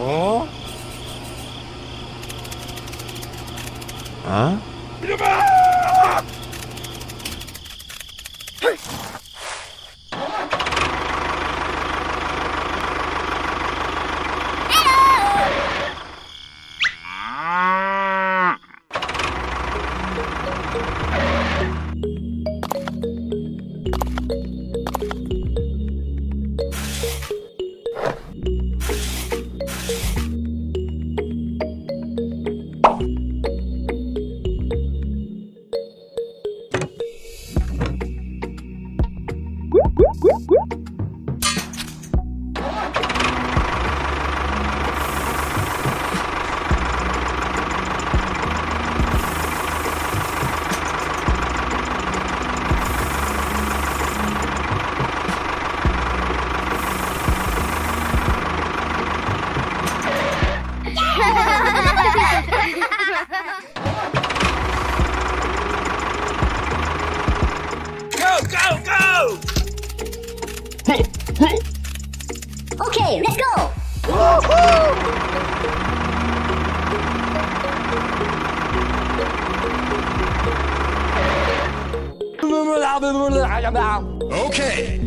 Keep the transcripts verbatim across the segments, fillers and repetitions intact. Oh? Huh? Okay.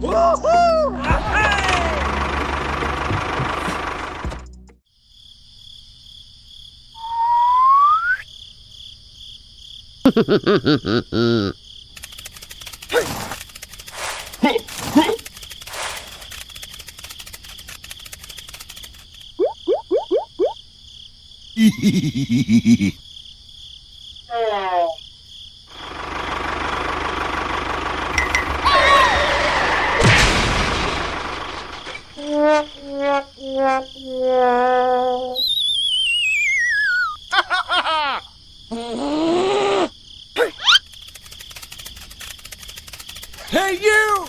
Woohoo! Hey, you!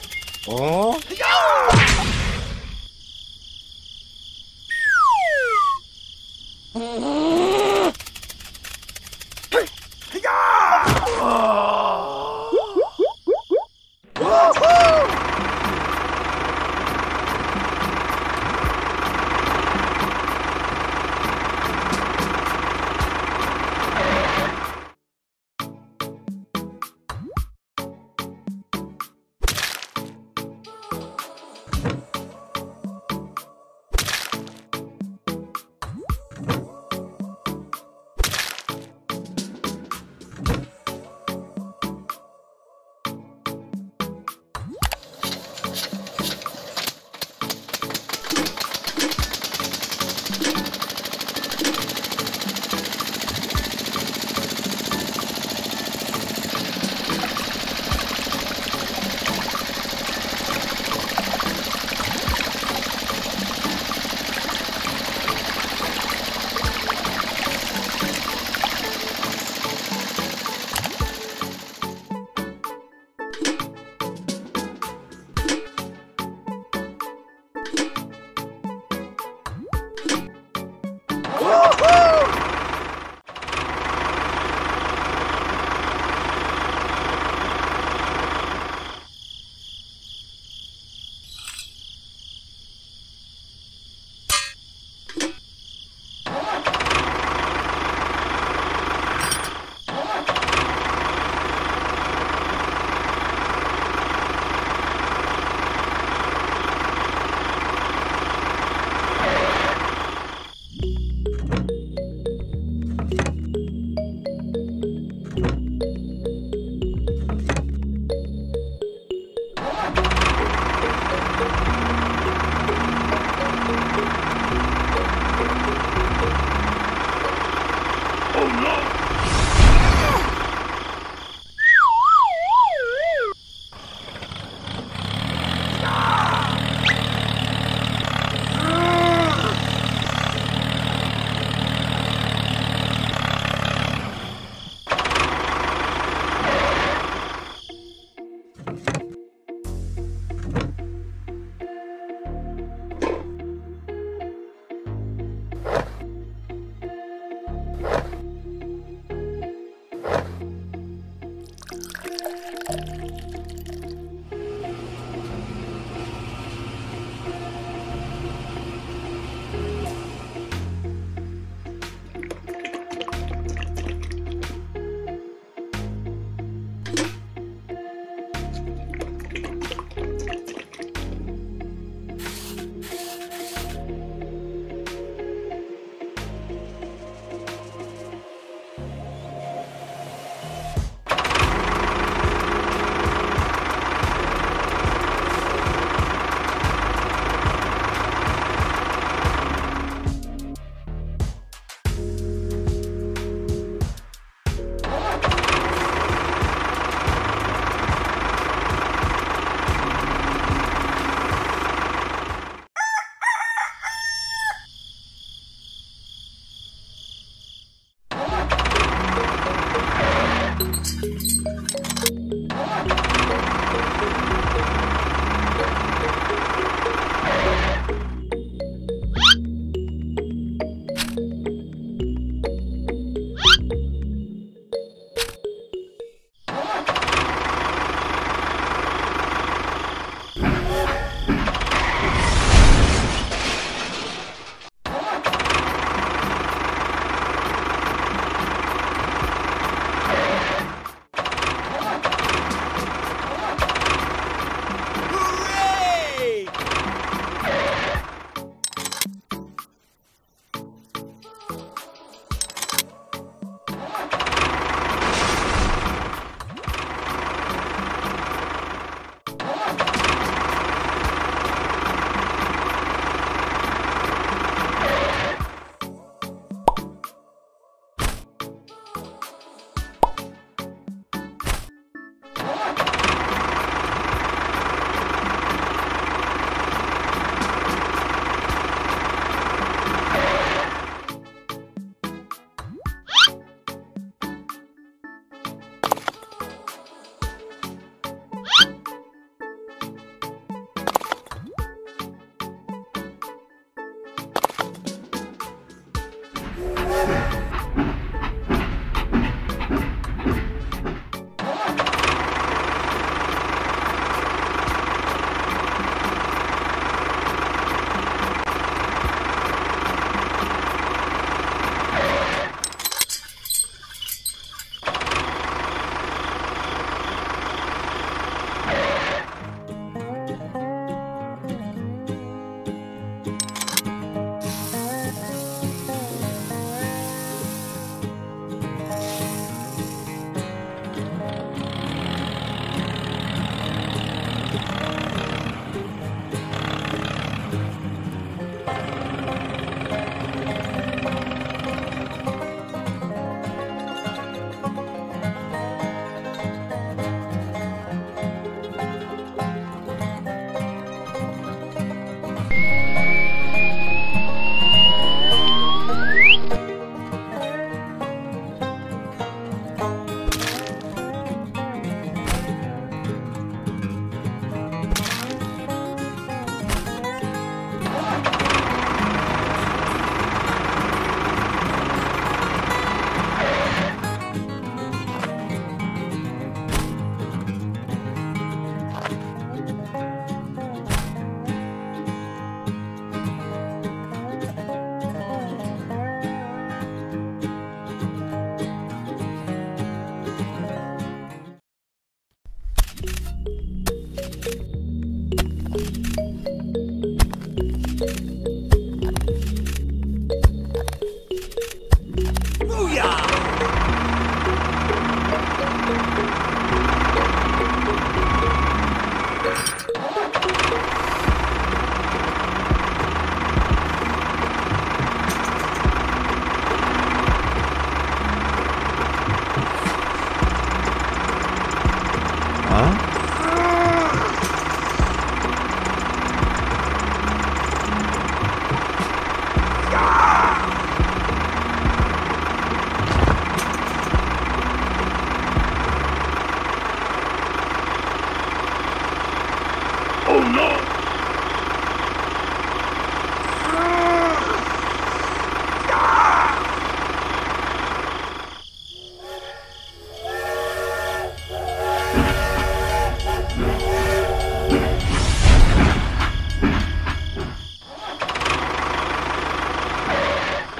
Oh? Yeah!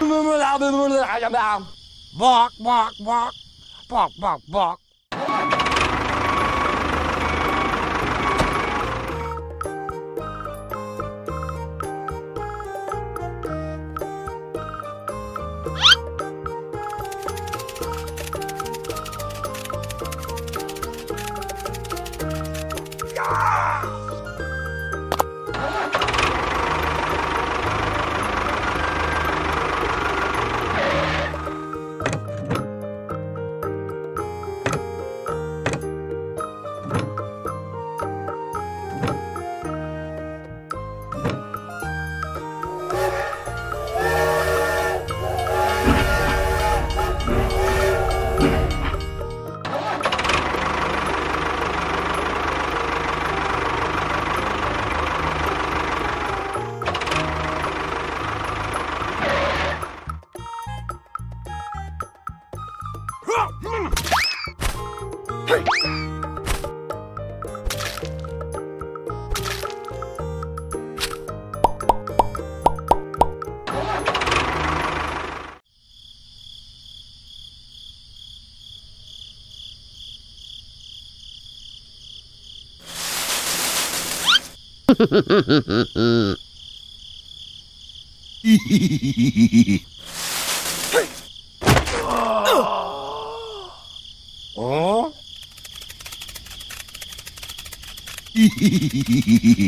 Bark, bark, bark. Bark, bark, bark. Hehehehe. Oh. Hehehehe.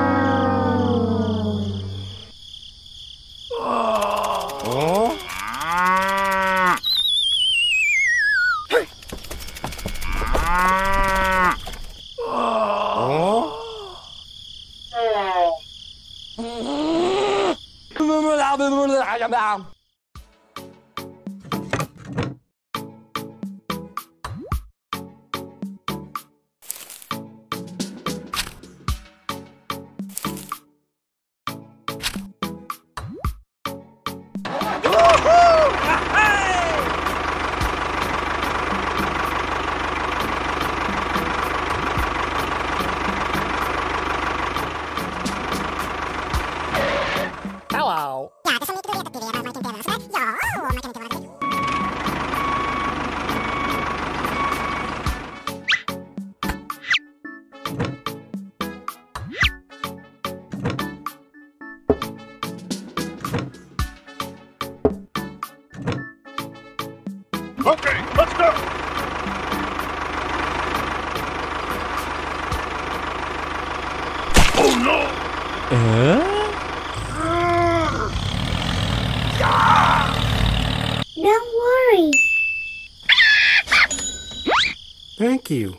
You.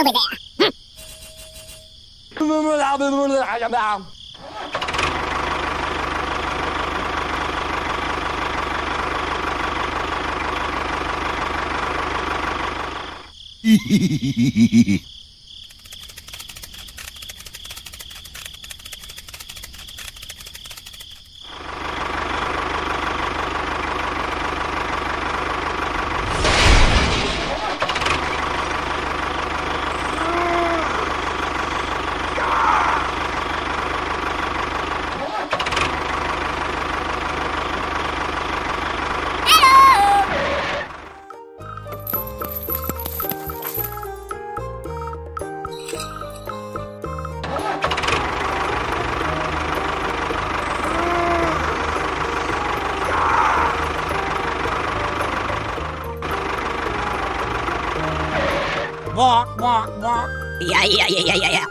over there. Hm. Walk, walk, walk. Yeah, yeah, yeah, yeah, yeah, yeah.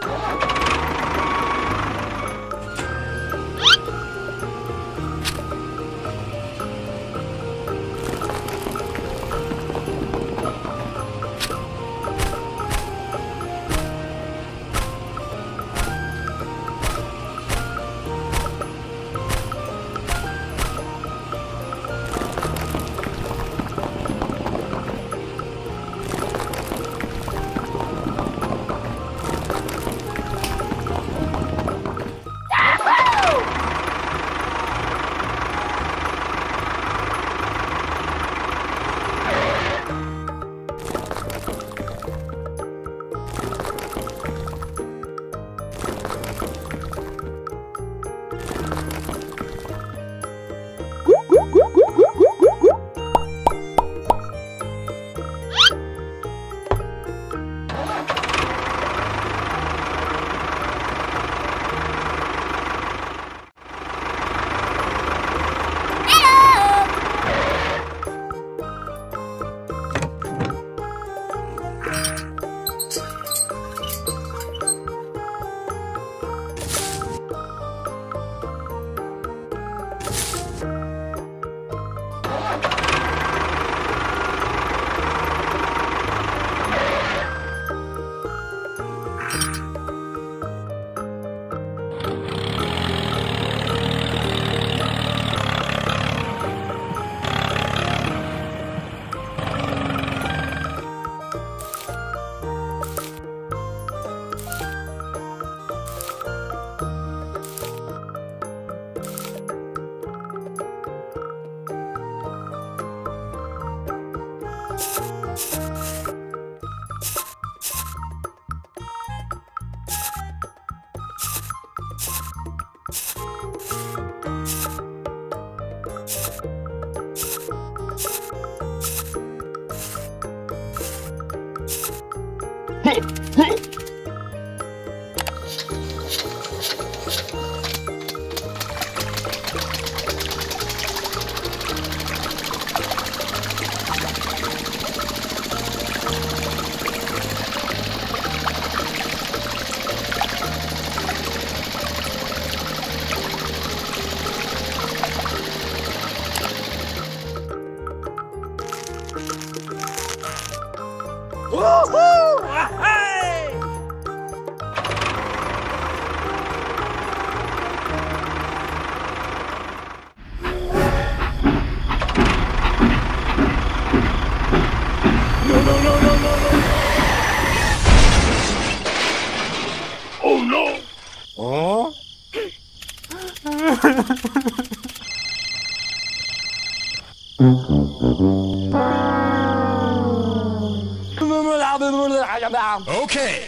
Okay.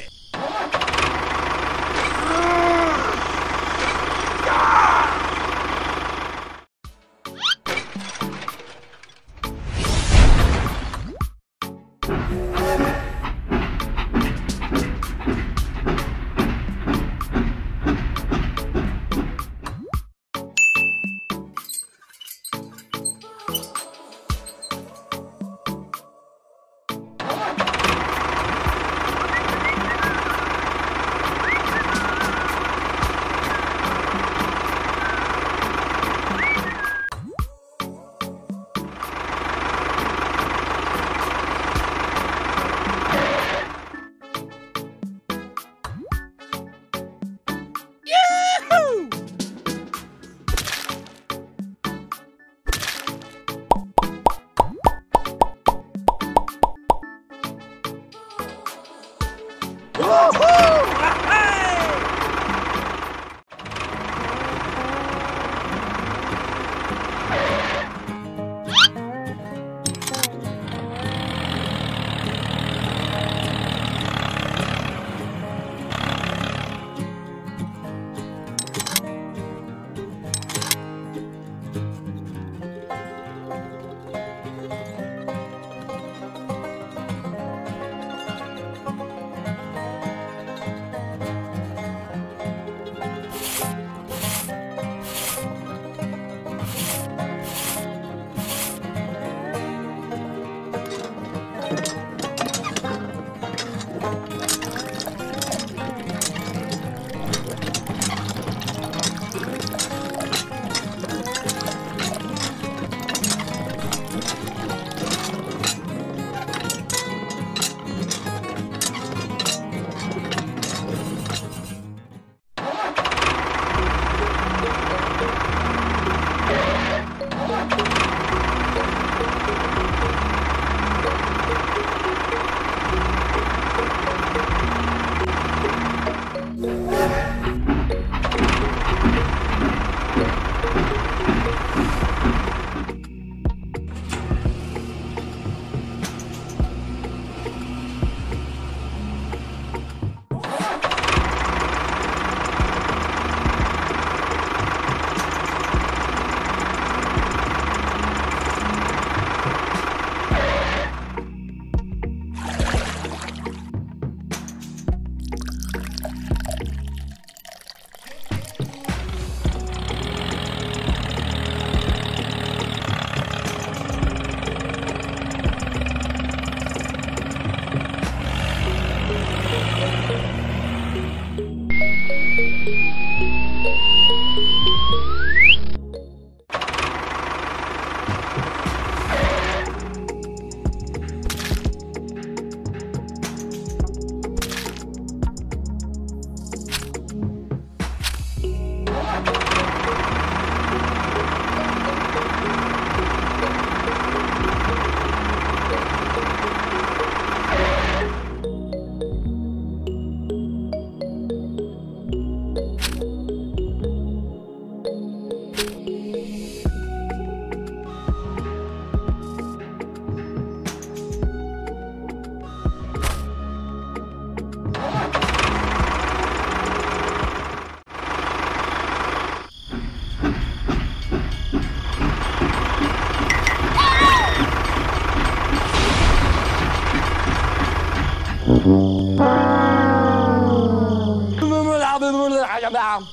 down.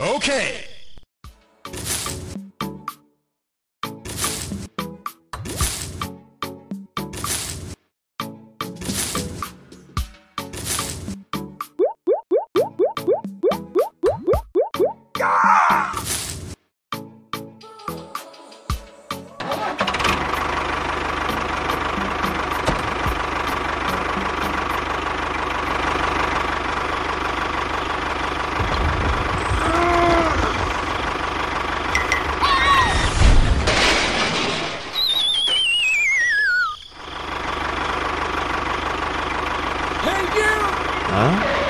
Okay. Huh?